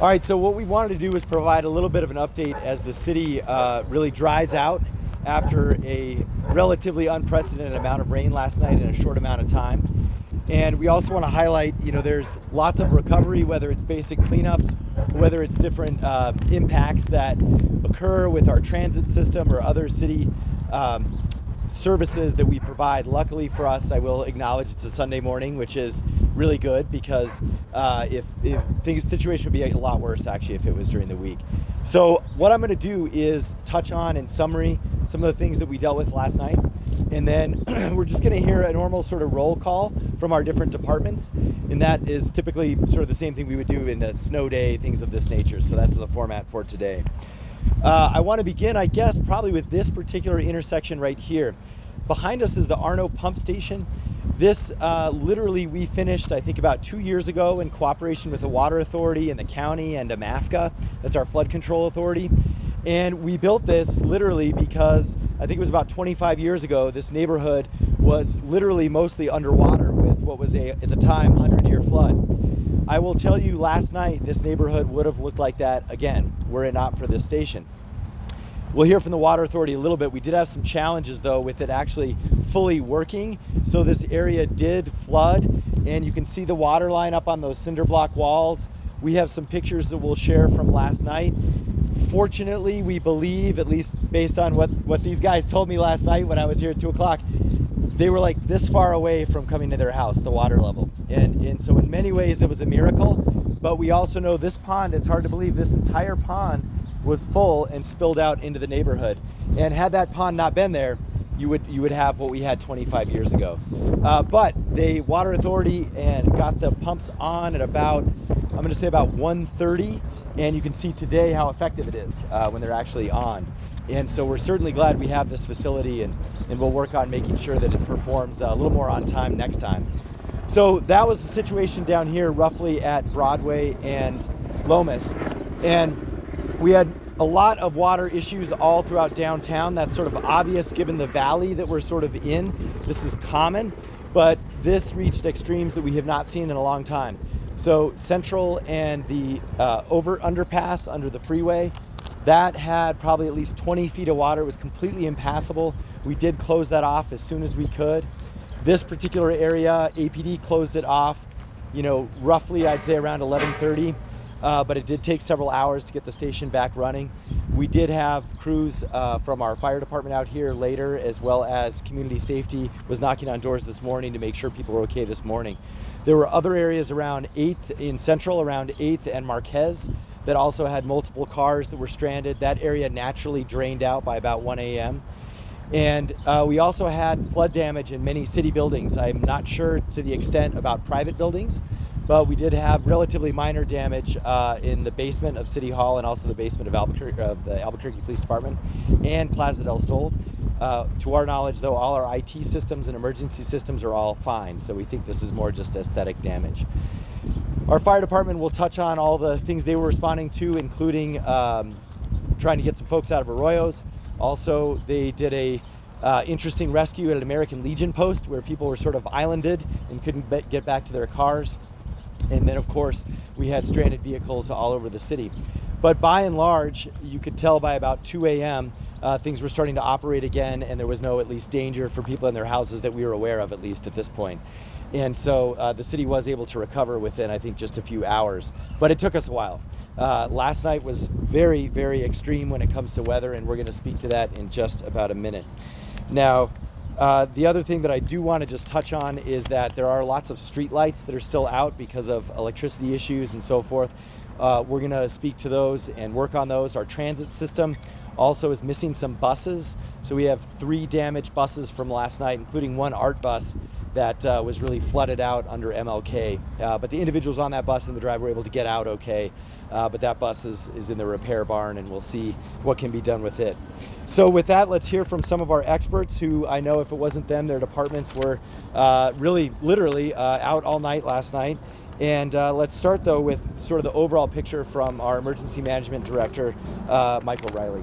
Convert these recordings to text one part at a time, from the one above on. All right, so what we wanted to do was provide a little bit of an update as the city really dries out after a relatively unprecedented amount of rain last night in a short amount of time. And we also want to highlight, you know, there's lots of recovery, whether it's basic cleanups, whether it's different impacts that occur with our transit system or other city services that we provide. Luckily for us, I will acknowledge it's a Sunday morning, which is really good because the situation would be a lot worse actually if it was during the week. So what I'm going to do is touch on in summary some of the things that we dealt with last night, and then we're just going to hear a normal sort of roll call from our different departments, and that is typically sort of the same thing we would do in a snow day, things of this nature. So that's the format for today. I want to begin, I guess, probably with this particular intersection right here. Behind us is the Arno Pump Station. This literally we finished, I think, about 2 years ago in cooperation with the Water Authority and the county and AMAFCA, that's our flood control authority. And we built this literally because I think it was about 25 years ago, this neighborhood was literally mostly underwater with what was at the time, 100-year flood. I will tell you, last night, this neighborhood would have looked like that again, were it not for this station. We'll hear from the Water Authority a little bit. We did have some challenges, though, with it actually fully working. So this area did flood, and you can see the water line up on those cinder block walls. We have some pictures that we'll share from last night. Fortunately, we believe, at least based on what these guys told me last night when I was here at 2 o'clock, they were like this far away from coming to their house, the water level. And so in many ways, it was a miracle. But we also know this pond, it's hard to believe, this entire pond was full and spilled out into the neighborhood. And had that pond not been there, you would have what we had 25 years ago. But the Water Authority got the pumps on at about, I'm going to say about 1:30, and you can see today how effective it is when they're actually on. And so we're certainly glad we have this facility, and we'll work on making sure that it performs a little more on time next time. So that was the situation down here roughly at Broadway and Lomas. And we had a lot of water issues all throughout downtown. That's sort of obvious given the valley that we're sort of in. This is common, but this reached extremes that we have not seen in a long time. So Central and the underpass under the freeway, that had probably at least 20 feet of water. It was completely impassable. We did close that off as soon as we could. This particular area, APD closed it off, you know, roughly I'd say around 11:30. But it did take several hours to get the station back running. We did have crews from our fire department out here later, as well as community safety was knocking on doors this morning to make sure people were okay this morning. There were other areas around 8th in Central, around 8th and Marquez, that also had multiple cars that were stranded. That area naturally drained out by about 1 a.m. And we also had flood damage in many city buildings. I'm not sure to the extent about private buildings, but we did have relatively minor damage in the basement of City Hall and also the basement of the Albuquerque Police Department and Plaza del Sol. To our knowledge, though, all our IT systems and emergency systems are all fine, so we think this is more just aesthetic damage. Our fire department will touch on all the things they were responding to, including trying to get some folks out of arroyos. Also, they did a interesting rescue at an American Legion post where people were sort of islanded and couldn't get back to their cars. And then, of course, we had stranded vehicles all over the city. But by and large, you could tell by about 2 a.m., things were starting to operate again, and there was no, at least, danger for people in their houses that we were aware of, at least at this point. And so the city was able to recover within, I think, just a few hours. But it took us a while. Last night was very, very extreme when it comes to weather, and we're going to speak to that in just about a minute. Now, the other thing that I do want to just touch on is that there are lots of street lights that are still out because of electricity issues and so forth. We're going to speak to those and work on those. Our transit system also is missing some buses. So we have 3 damaged buses from last night, including one art bus that was really flooded out under MLK. But the individuals on that bus and the driver were able to get out okay. But that bus is in the repair barn, and we'll see what can be done with it. So with that, let's hear from some of our experts who I know if it wasn't them, their departments were really literally out all night last night. And let's start, though, with sort of the overall picture from our emergency management director, Michael Riley.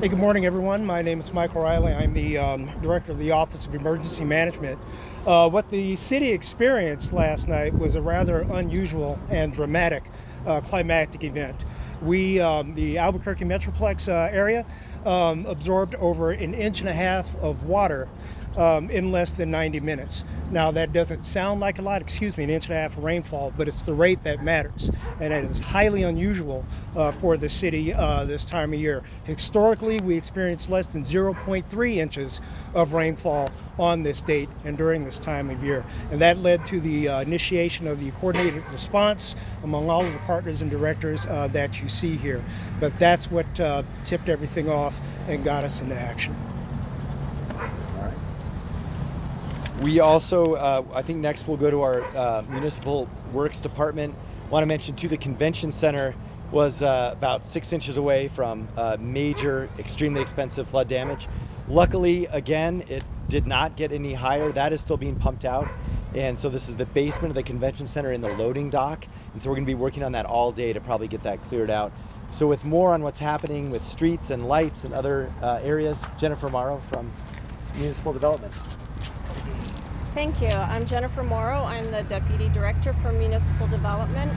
Hey, good morning, everyone. My name is Michael Riley. I'm the director of the Office of Emergency Management. What the city experienced last night was a rather unusual and dramatic climactic event. We, the Albuquerque Metroplex area, absorbed over 1.5 inches of water in less than 90 minutes. Now that doesn't sound like a lot, excuse me, 1.5 inches of rainfall, but it's the rate that matters. And it is highly unusual for the city this time of year. Historically, we experienced less than 0.3 inches of rainfall on this date and during this time of year. And that led to the initiation of the coordinated response among all of the partners and directors that you see here. But that's what tipped everything off and got us into action. All right. We also, I think next we'll go to our Municipal Works Department. Want to mention too, the Convention Center was about 6 inches away from major, extremely expensive flood damage. Luckily, again, it did not get any higher. That is still being pumped out. And so this is the basement of the Convention Center in the loading dock. And so we're going to be working on that all day to probably get that cleared out. So with more on what's happening with streets and lights and other areas, Jennifer Morrow from Municipal Development. Thank you. I'm Jennifer Morrow. I'm the Deputy Director for Municipal Development.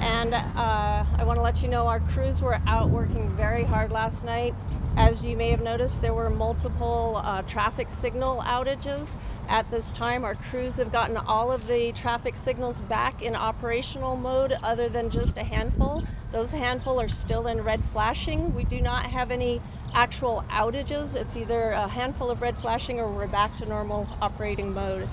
And I want to let you know our crews were out working very hard last night. As you may have noticed, there were multiple traffic signal outages at this time. Our crews have gotten all of the traffic signals back in operational mode other than just a handful. Those handful are still in red flashing. We do not have any actual outages. It's either a handful of red flashing or we're back to normal operating mode.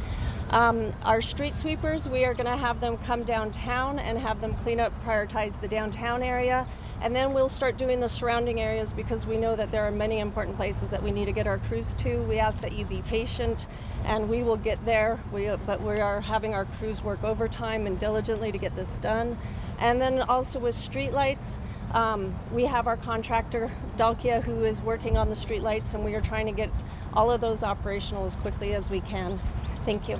Our street sweepers, we are going to have them come downtown and have them clean up, prioritize the downtown area. And then we'll start doing the surrounding areas because we know that there are many important places that we need to get our crews to. We ask that you be patient and we will get there, but we are having our crews work overtime and diligently to get this done. And then also with streetlights, we have our contractor, Dalkia, who is working on the streetlights, and we are trying to get all of those operational as quickly as we can. Thank you.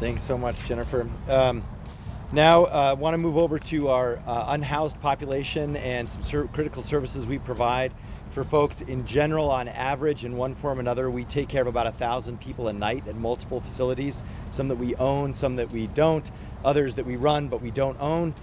Thanks so much, Jennifer. Now I want to move over to our unhoused population and some critical services we provide for folks in general. On average, in one form or another, we take care of about 1,000 people a night at multiple facilities, some that we own, some that we don't, others that we run but we don't own.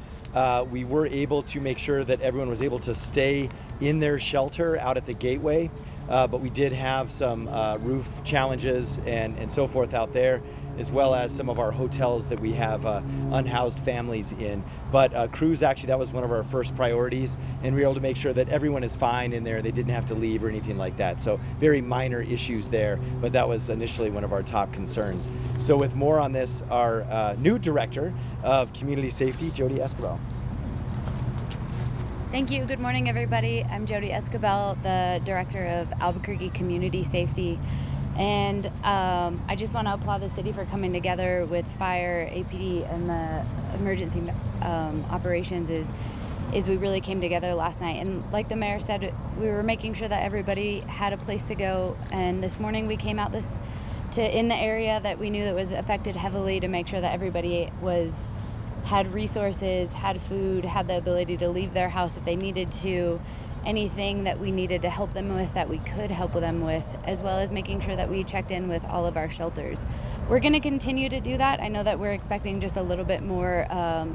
We were able to make sure that everyone was able to stay in their shelter out at the gateway, but we did have some roof challenges and so forth out there, as well as some of our hotels that we have unhoused families in. But crews, actually, that was one of our first priorities, and we were able to make sure that everyone is fine in there. They didn't have to leave or anything like that. So very minor issues there, but that was initially one of our top concerns. So with more on this, our new Director of Community Safety, Jody Esquivel. Thank you. Good morning, everybody. I'm Jody Esquivel, the Director of Albuquerque Community Safety. And I just want to applaud the city for coming together with fire, APD, and the emergency operations is we really came together last night. And like the mayor said, we were making sure that everybody had a place to go. And this morning we came out in the area that we knew that was affected heavily to make sure that everybody had resources, had food, had the ability to leave their house if they needed to. Anything that we needed to help them with that we could help them with, as well as making sure that we checked in with all of our shelters. We're going to continue to do that. I know that we're expecting just a little bit more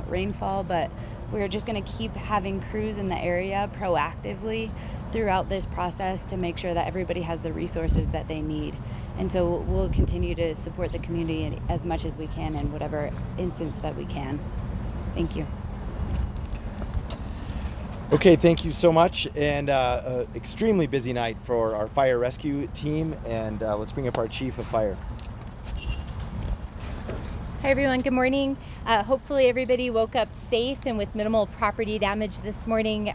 rainfall, but we're just going to keep having crews in the area proactively throughout this process to make sure that everybody has the resources that they need. And so we'll continue to support the community as much as we can in whatever instance that we can. Thank you. Okay, thank you so much, and an extremely busy night for our fire rescue team, and let's bring up our Chief of Fire. Hi everyone, good morning. Hopefully everybody woke up safe and with minimal property damage this morning.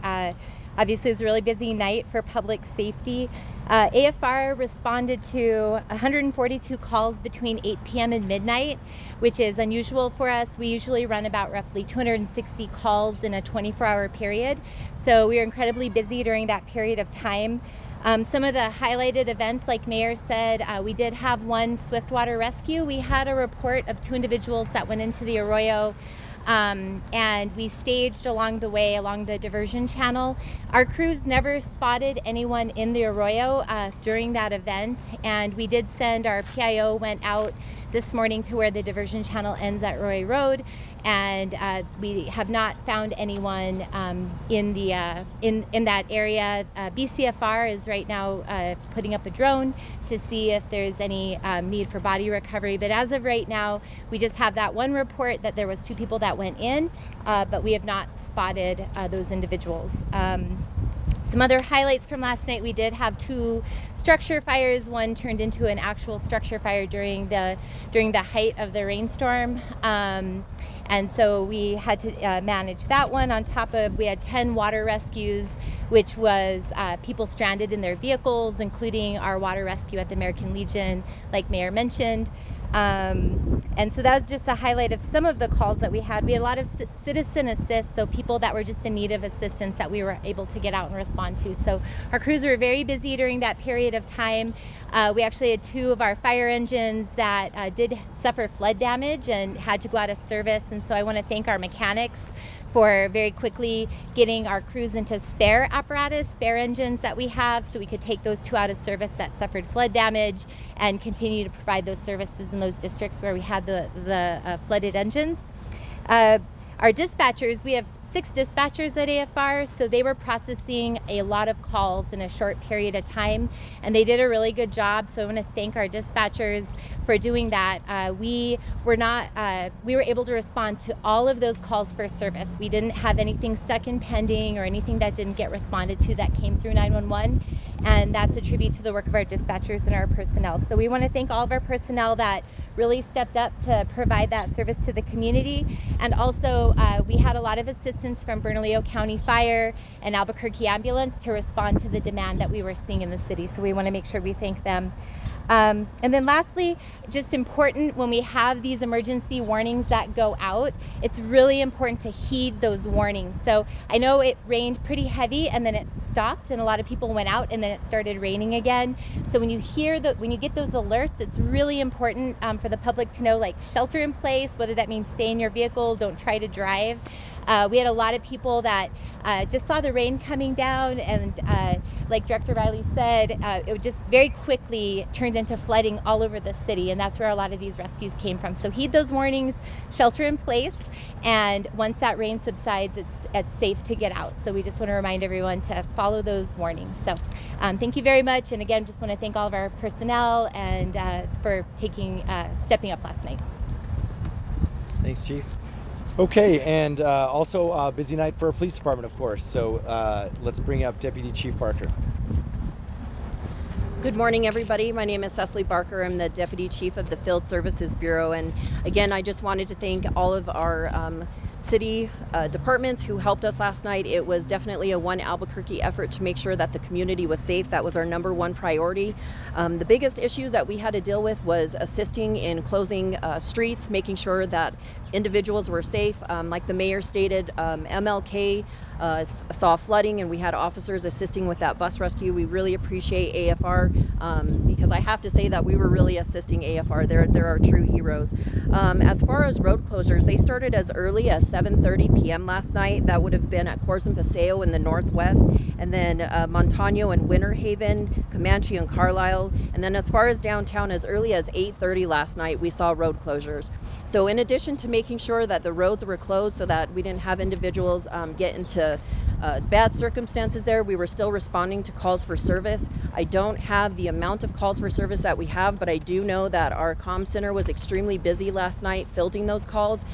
Obviously it was a really busy night for public safety. AFR responded to 142 calls between 8 p.m. and midnight, which is unusual for us. We usually run about roughly 260 calls in a 24-hour period. So we are incredibly busy during that period of time. Some of the highlighted events, like Mayor said, we did have one swift water rescue. We had a report of 2 individuals that went into the arroyo And we staged along the way, along the diversion channel. Our crews never spotted anyone in the arroyo during that event, and we did send our PIO went out this morning to where the diversion channel ends at Roy Road, and we have not found anyone in that area. BCFR is right now putting up a drone to see if there's any need for body recovery, but as of right now, we just have that one report that there was 2 people that went in, but we have not spotted those individuals. Some other highlights from last night: we did have 2 structure fires. One turned into an actual structure fire during the height of the rainstorm, and so we had to manage that one. On top of, we had 10 water rescues, which was people stranded in their vehicles, including our water rescue at the American Legion, like Mayor mentioned. And so that was just a highlight of some of the calls that we had. We had a lot of citizen assists, so people that were just in need of assistance that we were able to get out and respond to. So our crews were very busy during that period of time. We actually had 2 of our fire engines that did suffer flood damage and had to go out of service. And so I want to thank our mechanics for very quickly getting our crews into spare apparatus, spare engines that we have, so we could take those 2 out of service that suffered flood damage and continue to provide those services in those districts where we had the flooded engines. Our dispatchers, we have 6 dispatchers at AFR, so they were processing a lot of calls in a short period of time, and they did a really good job, so I want to thank our dispatchers for doing that. We were able to respond to all of those calls for service. We didn't have anything stuck in pending or anything that didn't get responded to that came through 911, and that's a tribute to the work of our dispatchers and our personnel. So we want to thank all of our personnel that really stepped up to provide that service to the community. And also we had a lot of assistance from Bernalillo County Fire and Albuquerque Ambulance to respond to the demand that we were seeing in the city. So we want to make sure we thank them. And then lastly, just important, when we have these emergency warnings that go out, it's really important to heed those warnings. So I know it rained pretty heavy and then it stopped, and a lot of people went out and then it started raining again. So when you hear that, when you get those alerts, it's really important for the public to know, like, shelter in place, whether that means stay in your vehicle, don't try to drive. We had a lot of people that just saw the rain coming down, and like Director Riley said, it just very quickly turned into flooding all over the city, and that's where a lot of these rescues came from. So heed those warnings, shelter in place, and once that rain subsides, it's safe to get out. So we just want to remind everyone to follow those warnings. So thank you very much, and again, just want to thank all of our personnel and for stepping up last night. Thanks, Chief. Okay, and also a busy night for our police department, of course. So let's bring up Deputy Chief Barker. Good morning, everybody. My name is Cecily Barker. I'm the Deputy Chief of the Field Services Bureau. And again, I just wanted to thank all of our city departments who helped us last night. It was definitely a one Albuquerque effort to make sure that the community was safe. That was our #1 priority. The biggest issues that we had to deal with was assisting in closing streets, making sure that individuals were safe. Like the mayor stated, MLK saw flooding, and we had officers assisting with that bus rescue. We really appreciate AFR because I have to say that we were really assisting AFR. They're our true heroes. As far as road closures, they started as early as 7:30 p.m. last night. That would have been at Corzon Paseo in the northwest, and then Montano and Winter Haven, Comanche and Carlisle, and then as far as downtown, as early as 8:30 last night, we saw road closures. So in addition to making sure that the roads were closed so that we didn't have individuals get into bad circumstances there, we were still responding to calls for service. I don't have the amount of calls for service that we have, but I do know that our comm center was extremely busy last night fielding those calls.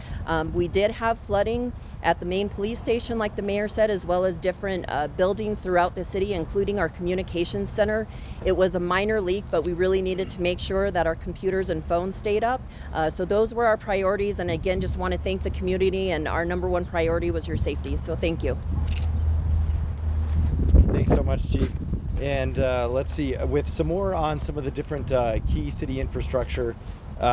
We did have flooding at the main police station, like the mayor said, as well as different buildings throughout the city, including our communications center. It was a minor leak, but we really needed to make sure that our computers and phones stayed up. So those were our priorities, and again, just want to thank the community, and our #1 priority was your safety. So thank you. Thanks so much, Chief. And let's see, with some more on some of the different key city infrastructure, do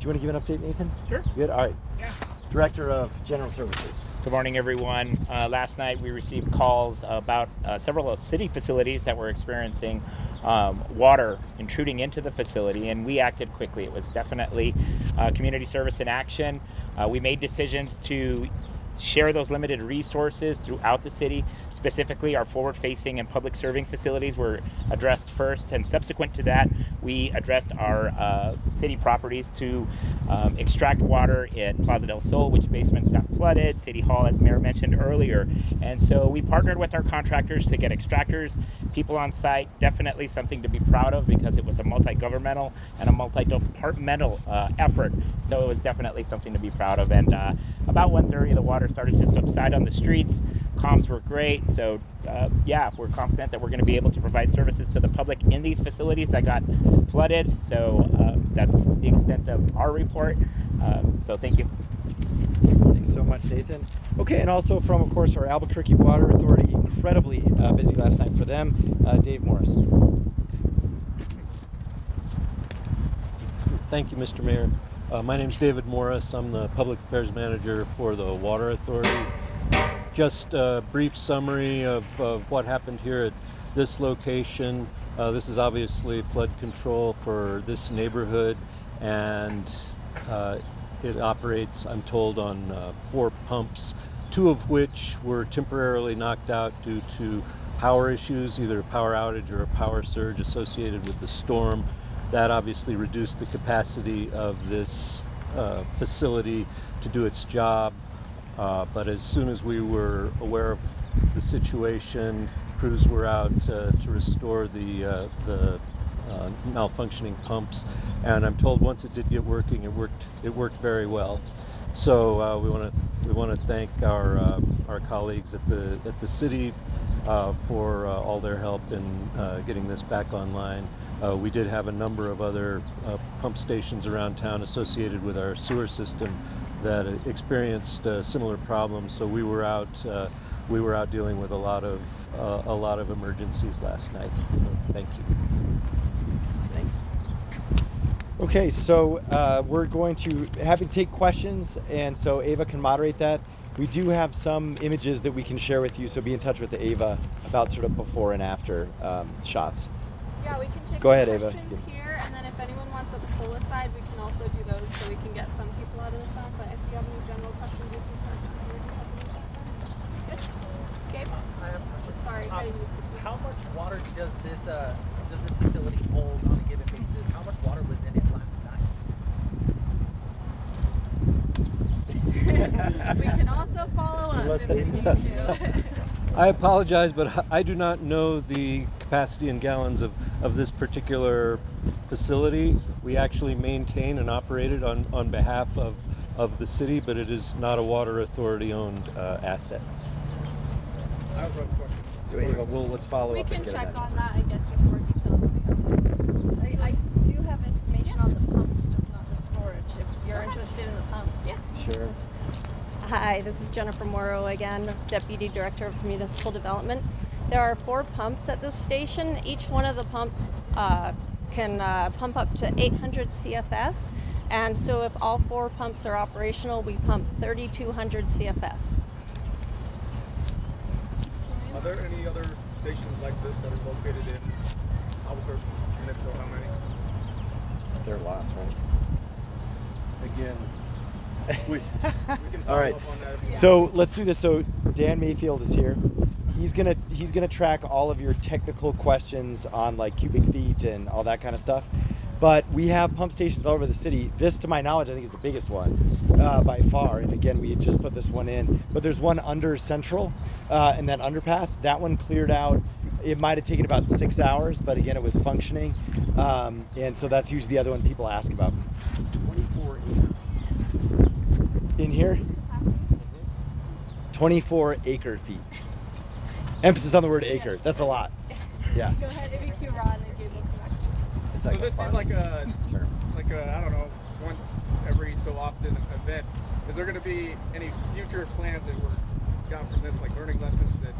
you want to give an update, Nathan? Sure. Good? All right. Yeah. Director of General Services. Good morning, everyone. Last night we received calls about several city facilities that were experiencing water intruding into the facility, and we acted quickly. It was definitely community service in action. We made decisions to share those limited resources throughout the city. Specifically, our forward-facing and public serving facilities were addressed first, and subsequent to that, we addressed our city properties to extract water at Plaza del Sol, which basement got flooded, City Hall, as Mayor mentioned earlier. And so we partnered with our contractors to get extractors, people on site, definitely something to be proud of because it was a multi-governmental and a multi-departmental effort. So it was definitely something to be proud of. And about 1:30, the water started to subside on the streets. Comms were great, so yeah, we're confident that we're going to be able to provide services to the public in these facilities that got flooded. So that's the extent of our report. So thank you. Thanks so much, Nathan. Okay, and also from, of course, our Albuquerque Water Authority, incredibly busy last night for them, Dave Morris. Thank you, Mr. Mayor. My name is David Morris. I'm the Public Affairs Manager for the Water Authority. Just a brief summary of what happened here at this location. This is obviously flood control for this neighborhood, and it operates, I'm told, on 4 pumps, 2 of which were temporarily knocked out due to power issues, either a power outage or a power surge associated with the storm. That obviously reduced the capacity of this facility to do its job. But as soon as we were aware of the situation, crews were out to restore the malfunctioning pumps, and I'm told once it did get working, it worked very well. So we want to thank our colleagues at the city for all their help in getting this back online. We did have a number of other pump stations around town associated with our sewer system that experienced similar problems, so we were out dealing with a lot of emergencies last night. Thank you. Thanks. Okay, so we're going to take questions, and so Ava can moderate that. We do have some images that we can share with you, so be in touch with Ava about sort of before and after shots. Yeah, we can take Go ahead, Ava. Here, and then if anyone wants a pull aside, we can also do those so we can get some people out of this one. But if you have any general questions, you can start here to talk. Good. Gabe? I have a question. Sorry, I didn't use the How much water does this facility hold on a given basis? How much water was in it last night? We can also follow up if we need to. I apologize, but I do not know the capacity in gallons of this particular facility. We actually maintain and operate it on behalf of the city, but it is not a water authority owned asset. That was one question. So Ava, well, let's follow up. We can check on that and get just more details on the I do have information on the pumps, just not the storage, if you're interested in the pumps. Yeah. Sure. Hi, this is Jennifer Morrow again, Deputy Director of Municipal Development. There are 4 pumps at this station. Each one of the pumps can pump up to 800 CFS. And so if all 4 pumps are operational, we pump 3,200 CFS. Are there any other stations like this that are located in Albuquerque? And if so, how many? There are lots, right? Again, we can follow up on that. So let's do this. So Dan Mayfield is here. He's gonna track all of your technical questions on like cubic feet and all that kind of stuff. But we have pump stations all over the city. This, to my knowledge, I think is the biggest one by far. And again, we had just put this one in. But there's one under Central and that underpass. That one cleared out. It might have taken about 6 hours, but again, it was functioning. And so that's usually the other one people ask about. 24 acre feet. In here? 24 acre feet. Emphasis on the word acre. Yeah. That's a lot. Yeah. Go ahead, ABQ Raw, and then Gabe will correct. It's like so this is like a I don't know, once every so often event. Is there going to be any future plans that were got from this, like learning lessons that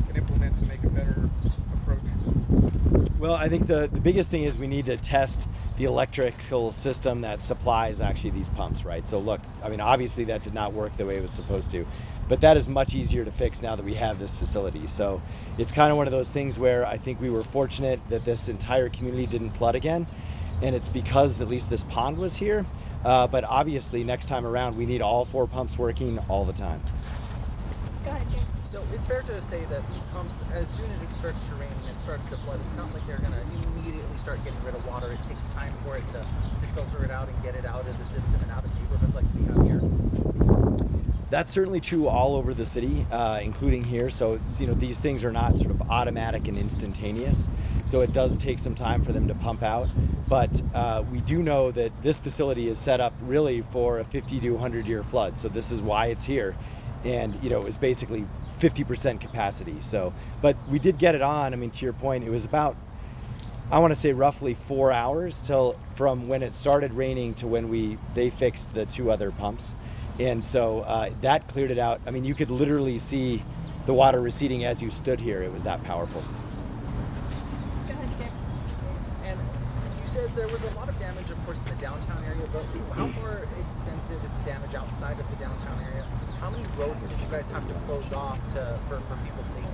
we can implement to make a better approach? Well, I think the biggest thing is we need to test the electrical system that supplies actually these pumps, right? So look, I mean, obviously that did not work the way it was supposed to. But that is much easier to fix now that we have this facility. So it's kind of one of those things where I think we were fortunate that this entire community didn't flood again. And it's because at least this pond was here. But obviously next time around, we need all four pumps working all the time. Go ahead, Jim. So it's fair to say that these pumps, as soon as it starts to rain and it starts to flood, it's not like they're going to immediately start getting rid of water. It takes time for it to filter it out and get it out of the system and out of neighborhoods like we have here. That's certainly true all over the city, including here. So it's, these things are not sort of automatic and instantaneous. So it does take some time for them to pump out. But we do know that this facility is set up really for a 50 to 100 year flood. So this is why it's here. And, it's basically 50% capacity. So, but we did get it on. I mean, to your point, it was about, I want to say roughly 4 hours till from when it started raining to when they fixed the two other pumps. And so that cleared it out. I mean, you could literally see the water receding as you stood here. It was that powerful. Go ahead, Dave. And you said there was a lot of damage, of course, in the downtown area, but how more extensive is the damage outside of the downtown area? How many roads did you guys have to close off for people's safety?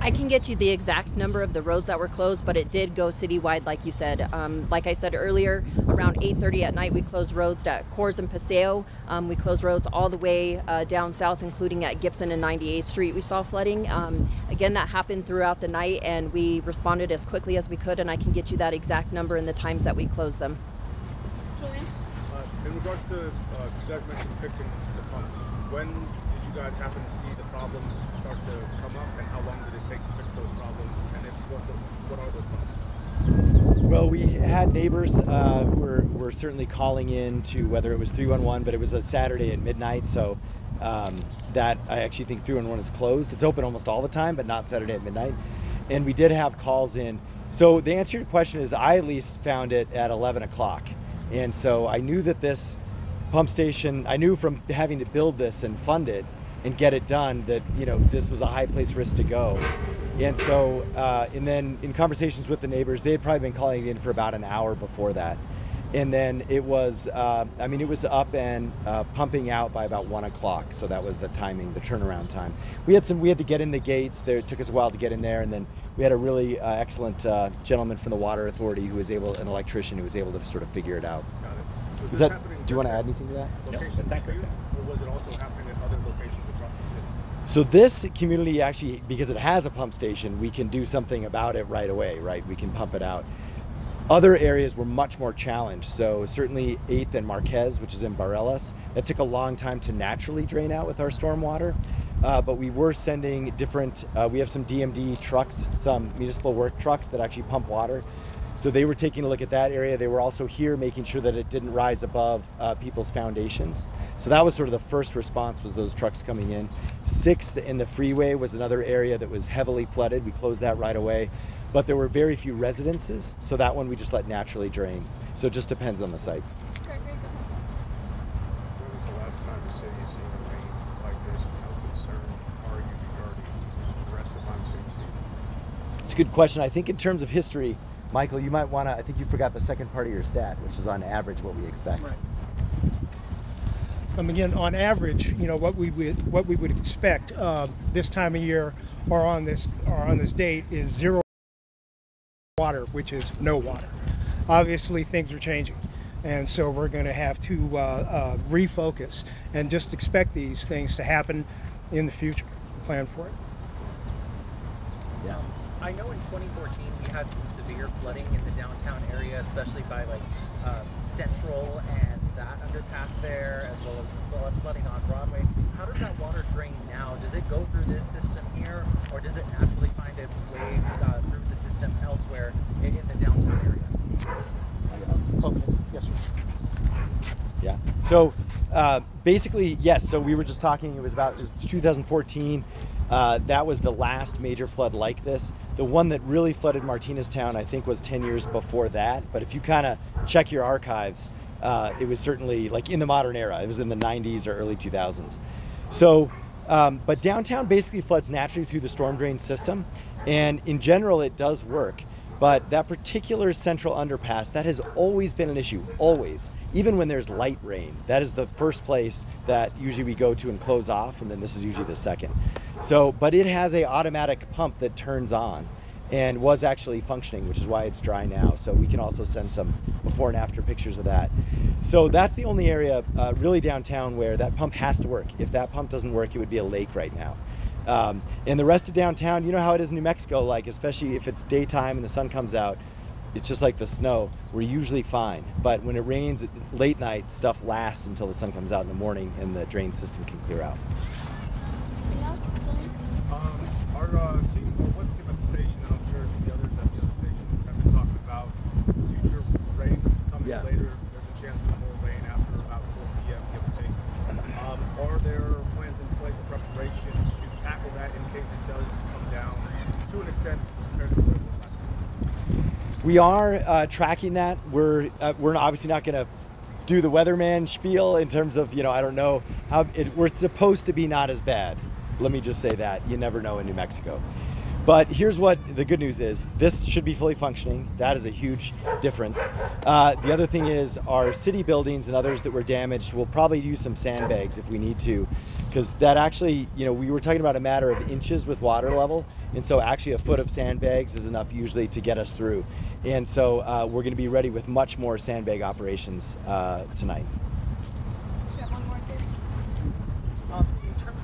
I can get you the exact number of the roads that were closed, but it did go citywide, like you said. Like I said earlier, around 8:30 at night, we closed roads at Coors and Paseo. We closed roads all the way down south, including at Gibson and 98th Street. We saw flooding. Again, that happened throughout the night, and we responded as quickly as we could, and I can get you that exact number and the times that we closed them. Julian? In regards to, you guys mentioned fixing the pumps. When you guys happen to see the problems start to come up, and how long did it take to fix those problems, and if what are those problems? Well, we had neighbors who were certainly calling in to, whether it was 311, but it was a Saturday at midnight, so that I actually think 311 is closed. It's open almost all the time, but not Saturday at midnight. And we did have calls in. So the answer to your question is, I at least found it at 11 o'clock. And so I knew that this pump station, I knew from having to build this and fund it and get it done that, this was a high place risk to go. And so, and then in conversations with the neighbors, they had probably been calling it in for about an hour before that. And then it was, I mean, it was up and pumping out by about 1 o'clock. So that was the timing, the turnaround time. We had to get in the gates there. It took us a while to get in there. And then we had a really excellent gentleman from the water authority who was able, an electrician who was able to sort of figure it out. Got it. Is that, do you want to add anything to that? Locations for you, or was it also happening at other locations across the city? So this community actually, because it has a pump station, we can do something about it right away, right? We can pump it out. Other areas were much more challenged. So certainly 8th and Marquez, which is in Bareilles, that took a long time to naturally drain out with our stormwater. But we were sending different, we have some DMD trucks, some municipal work trucks that actually pump water. So they were taking a look at that area. They were also here making sure that it didn't rise above people's foundations. So that was sort of the first response, was those trucks coming in. 6th and the freeway was another area that was heavily flooded. We closed that right away, but there were very few residences. So that one we just let naturally drain. So it just depends on the site. Great, great. When was the last time the city has seen a rain like this, and how concerned are you regarding the rest of monsoon season? It's a good question. I think in terms of history, Michael, you might want to, I think you forgot the second part of your stat, which is on average what we expect. Right. Again, on average, what we would expect this time of year, or on this date, is zero water, which is no water. Obviously, things are changing, and so we're going to have to refocus and just expect these things to happen in the future. Plan for it. Yeah. I know in 2014 we had some severe flooding in the downtown area, especially by like Central and that underpass there, as well as flooding on Broadway. How does that water drain now? Does it go through this system here, or does it naturally find its way through the system elsewhere in the downtown area? Okay. Yes, sir. Yeah. So basically, yes. So we were just talking. It was 2014. That was the last major flood like this. The one that really flooded Martineztown, I think, was 10 years before that. But if you kind of check your archives, it was certainly like in the modern era. It was in the 90s or early 2000s. So, but downtown basically floods naturally through the storm drain system. And in general, it does work. But that particular central underpass, that has always been an issue, always. Even when there's light rain, that is the first place that usually we go to and close off, and then this is usually the second. So, but it has an automatic pump that turns on. and was actually functioning, which is why it's dry now. So we can also send some before and after pictures of that. So that's the only area really downtown where that pump has to work. If that pump doesn't work, it would be a lake right now. And the rest of downtown, you know how it is in New Mexico, like especially if it's daytime and the sun comes out, it's just like the snow. We're usually fine, but when it rains late night, stuff lasts until the sun comes out in the morning and the drain system can clear out. Our team, one team at the station, and I'm sure the others at the other stations have been talking about future rain coming later. There's a chance for more rain after about 4 p.m. give or take. Are there plans in place and preparations to tackle that in case it does come down to an extent compared to what it was last year? We are tracking that. We're obviously not going to do the weatherman spiel in terms of, you know, I don't know how it, we're supposed to be not as bad. Let me just say that. You never know in New Mexico. But here's what the good news is. This should be fully functioning. That is a huge difference. The other thing is our city buildings and others that were damaged will probably use some sandbags if we need to, because that actually, you know, we were talking about a matter of inches with water level. And so actually a foot of sandbags is enough usually to get us through. And so we're going to be ready with much more sandbag operations tonight.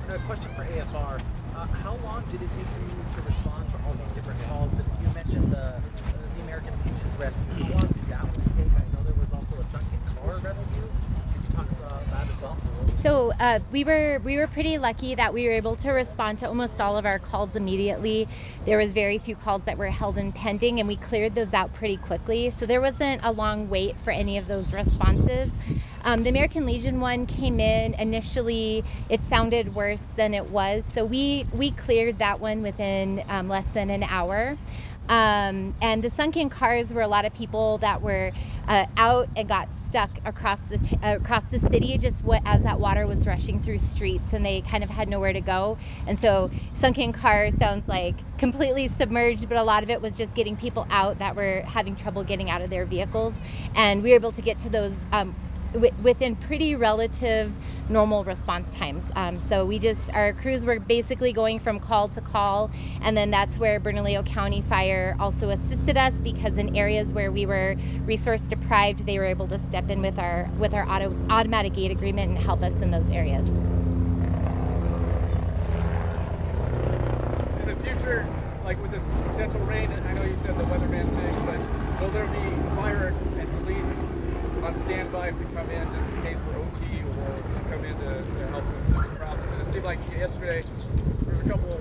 A question for AFR. How long did it take for you to respond to all these different calls? That you mentioned the American Pigeons rescue. How long did that one take? I know there was also a sunken car rescue. Could you talk about that as well? So we were pretty lucky that we were able to respond to almost all of our calls immediately. There was very few calls that were held in pending, and we cleared those out pretty quickly. So there wasn't a long wait for any of those responses. The American Legion one came in initially. It sounded worse than it was, so we cleared that one within less than an hour. And the sunken cars were a lot of people that were out and got stuck across the city just as that water was rushing through streets, and they kind of had nowhere to go. And so sunken car sounds like completely submerged, but a lot of it was just getting people out that were having trouble getting out of their vehicles. And we were able to get to those within pretty relative normal response times. So we just, our crews were basically going from call to call, and then that's where Bernalillo County Fire also assisted us, because in areas where we were resource deprived, they were able to step in with our automatic aid agreement and help us in those areas. In the future, like with this potential rain, I know you said the weatherman thing, but will there be fire and police on standby to come in just in case for OT or to come in to help with the problem? It seemed like yesterday there was a couple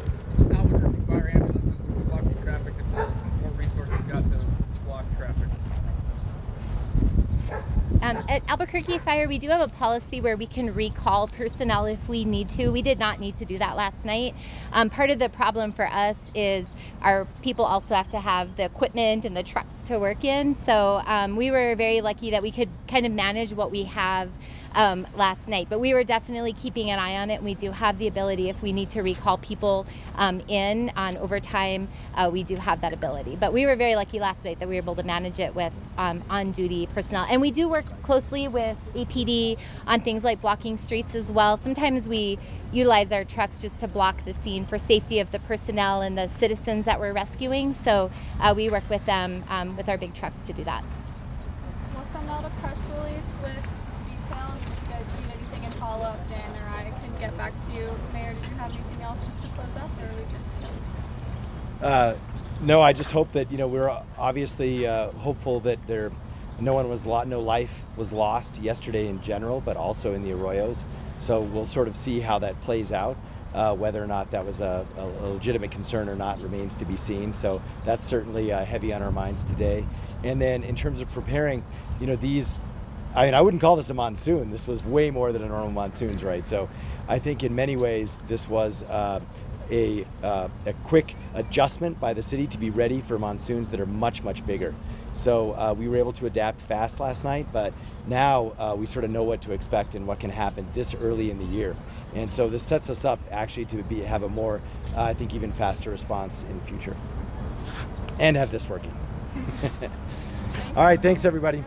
Albuquerque Fire ambulances that were blocking traffic until more resources got to block traffic. At Albuquerque Fire, we do have a policy where we can recall personnel if we need to. We did not need to do that last night. Part of the problem for us is our people also have to have the equipment and the trucks to work in. So we were very lucky that we could kind of manage what we have last night. But we were definitely keeping an eye on it, and we do have the ability if we need to recall people in on overtime. We do have that ability. But we were very lucky last night that we were able to manage it with on-duty personnel. And we do work closely with APD on things like blocking streets as well. Sometimes we utilize our trucks just to block the scene for safety of the personnel and the citizens that we're rescuing. So we work with them with our big trucks to do that. We'll send out a press release with details. You guys need anything in follow-up, Dan or I can get back to you. Mayor, did you have anything else just to close up, or are we good to go? No, I just hope that, you know, we're obviously hopeful that there no life was lost yesterday in general, but also in the arroyos. So we'll sort of see how that plays out. Whether or not that was a legitimate concern or not remains to be seen. So that's certainly heavy on our minds today. And then in terms of preparing, you know, these, I mean, I wouldn't call this a monsoon. This was way more than a normal monsoon's, right? So I think in many ways this was a quick adjustment by the city to be ready for monsoons that are much, much bigger. So we were able to adapt fast last night, but now we sort of know what to expect and what can happen this early in the year. And so this sets us up actually to have a more, I think, even faster response in the future. And have this working. All right, thanks everybody.